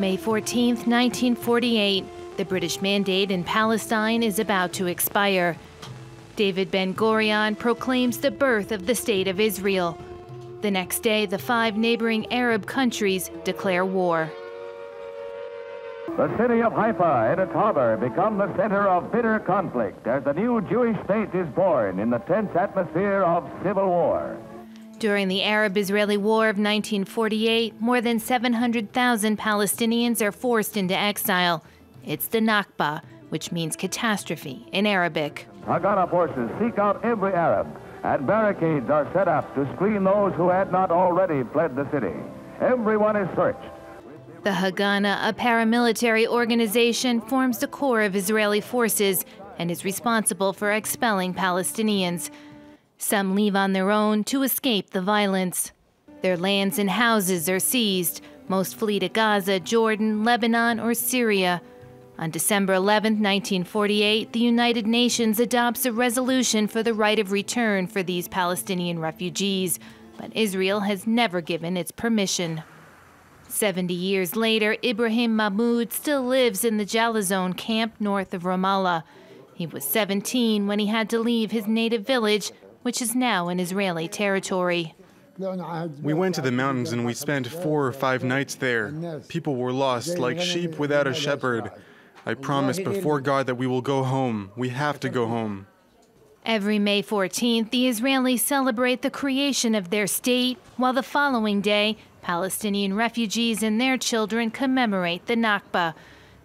May 14, 1948, the British mandate in Palestine is about to expire. David Ben-Gurion proclaims the birth of the State of Israel. The next day, the five neighboring Arab countries declare war. The city of Haifa and its harbor become the center of bitter conflict as the new Jewish state is born in the tense atmosphere of civil war. During the Arab-Israeli War of 1948, more than 700,000 Palestinians are forced into exile. It's the Nakba, which means catastrophe in Arabic. Haganah forces seek out every Arab, and barricades are set up to screen those who had not already fled the city. Everyone is searched. The Haganah, a paramilitary organization, forms the core of Israeli forces and is responsible for expelling Palestinians. Some leave on their own to escape the violence. Their lands and houses are seized. Most flee to Gaza, Jordan, Lebanon, or Syria. On December 11, 1948, the United Nations adopts a resolution for the right of return for these Palestinian refugees, but Israel has never given its permission. 70 years later, Ibrahim Mahmoud still lives in the Jalazone camp north of Ramallah. He was 17 when he had to leave his native village, which is now in Israeli territory. We went to the mountains and we spent 4 or 5 nights there. People were lost like sheep without a shepherd. I promise before God that we will go home. We have to go home. Every May 14th, the Israelis celebrate the creation of their state, while the following day, Palestinian refugees and their children commemorate the Nakba.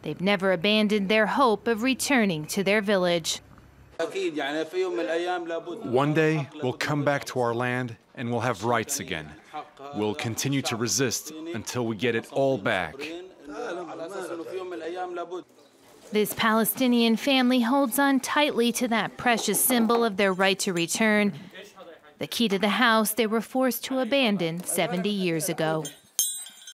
They've never abandoned their hope of returning to their village. One day, we'll come back to our land and we'll have rights again. We'll continue to resist until we get it all back. This Palestinian family holds on tightly to that precious symbol of their right to return, the key to the house they were forced to abandon 70 years ago.